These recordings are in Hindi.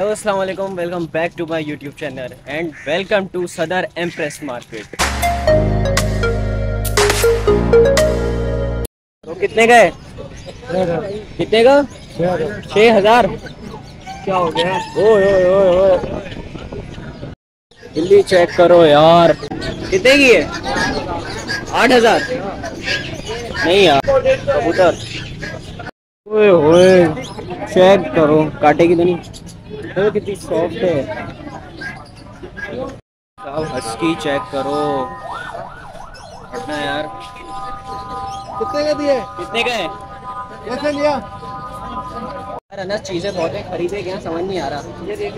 हेलो अस्सलाम वालेकुम, welcome back to my YouTube channel and welcome to सदर एम्प्रेस मार्केट। तो कितने का है? कितने का? 6,000। क्या हो गया? ओए दिल्ली चेक करो यार, कितने की है? 8,000। नहीं यार कबूतर, ओए ओए चेक करो, काटेगी तो नहीं। तो कितनी सॉफ्ट है, हस्की चेक करो यार। कितने का दिया? कितने का है? कैसे लिया यार? अनस चीजें बहुत है, खरीदे क्या समझ नहीं आ रहा। ये देख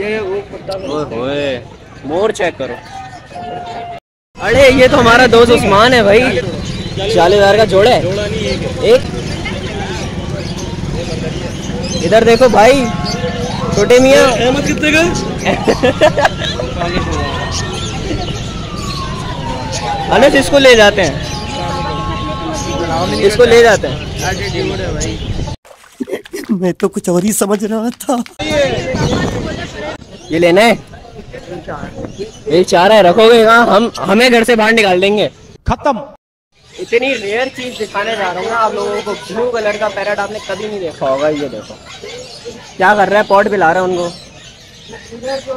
ये वो कुत्ता, ओए मोर चेक करो। अरे ये तो हमारा दोस्त उस्मान है भाई, 40,000 का जोड़ा है एक। इधर देखो भाई छोटे मियाँ, अहमद कितने का? अनस इसको ले जाते हैं, इसको ले जाते हैं। मैं तो कुछ और ही समझ रहा था। ये लेना है, ये चारा है, रखोगे कहाँ? हमें घर से बाहर निकाल देंगे, खत्म। इतनी रेयर चीज दिखाने जा रहा हूँ ना आप लोगों को, ब्लू कलर का पैरेट आपने कभी नहीं देखा होगा। ये देखो क्या कर रहा है, पॉट भी ला रहा है उनको,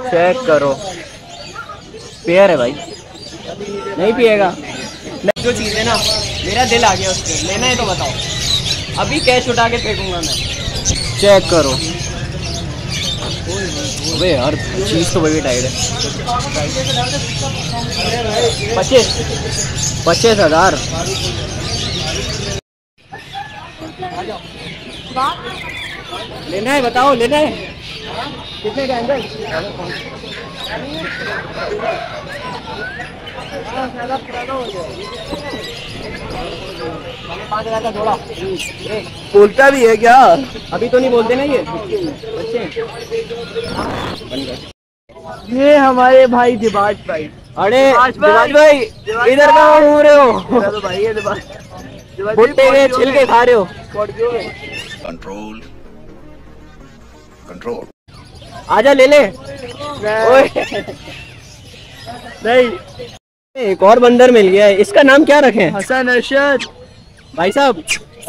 चेक करो। पेयर है भाई, नहीं पिएगा जो चीज़ है ना। मेरा दिल आ गया उसके, लेना है तो बताओ, अभी कैश उठा के फेंकूंगा मैं। चेक करो भाई यार, चीज़ तो बड़ी टाइट है। 25,000। लेना है बताओ, लेना है कितने का? एंगल थोड़ा बोलता भी है क्या? अभी तो नहीं बोलते ना ये बच्चे। ये हमारे भाई दिवाज भाई। अरे दिवाज भाई इधर कहाँ घूम रहे हो भाई? ये दिवाज छिलके खा रहे हो। कंट्रोल कंट्रोल, आजा ले ले। नहीं एक और बंदर मिल गया है, इसका नाम क्या रखें? हसन अरशद। भाई साहब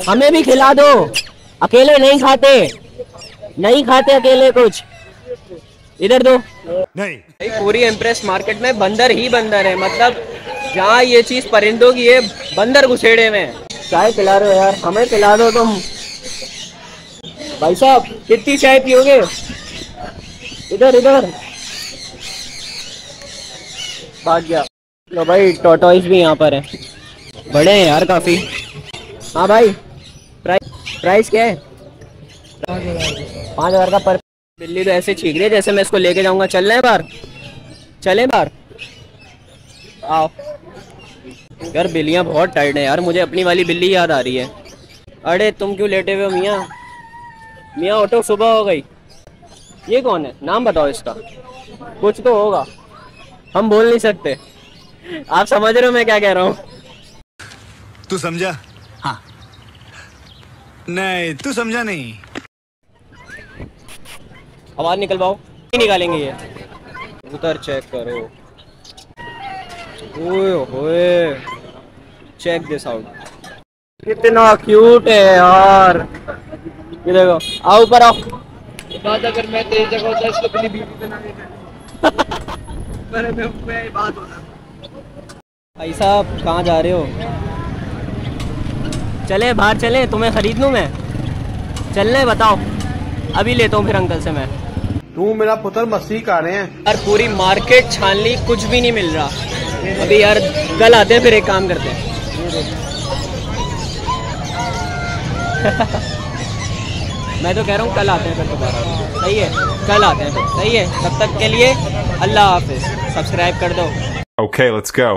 हमें भी खिला दो, अकेले नहीं खाते, नहीं खाते अकेले कुछ। इधर दो नहीं। पूरी एम्प्रेस मार्केट में बंदर ही बंदर है, मतलब जहाँ ये चीज परिंदों की है, बंदर घुसेड़े में। चाय पिला रहे हो यार, हमें पिला दो तुम। भाई साहब कितनी चाय पियोगे? इधर इधर भाग गया। लो भाई टॉर्टॉइस भी यहाँ पर है, बड़े हैं यार काफी। हाँ भाई प्राइस क्या है? 5,000 का पर। बिल्ली तो ऐसे छींक रही है जैसे मैं इसको लेके जाऊंगा। चल रहे हैं बाहर, चलें बाहर? आओ यार, बिल्लियाँ बहुत टाइट हैं यार, मुझे अपनी वाली बिल्ली याद आ रही है। अरे तुम क्यों लेटे हुए हो मियाँ? मियाँ ऑटो सुबह हो गई। ये कौन है? नाम बताओ इसका, कुछ तो होगा, हम बोल नहीं सकते। आप समझ रहे हो मैं क्या कह रहा हूँ? तू समझा? हाँ नहीं तू समझा नहीं। आवाज निकलवाओ, निकालेंगे ये। उधर चेक करो, ओए होए चेक दिस आउट। कितना क्यूट है यार, ये देखो। आओ ऊपर आओ। बात अगर मैं तेरी जगह होता इसको अपनी ब्यूटी पे ना लेता, मैं बात होता। भाई साहब कहाँ जा रहे हो? चले बाहर चले, तुम्हें खरीद लूँ मैं? चलने बताओ, अभी लेता हूँ फिर अंकल से मैं। तू मेरा पुत्र मस्ती का रहे हैं यार, पूरी मार्केट छान ली, कुछ भी नहीं मिल रहा। अभी यार कल आते हैं, फिर एक काम करते हैं। मैं तो कह रहा हूँ कल आते हैं फिर दोबारा, सही है? कल आते हैं फिर, सही है? तब तक के लिए अल्लाह हाफिज, सब्सक्राइब कर दो। Okay, let's go.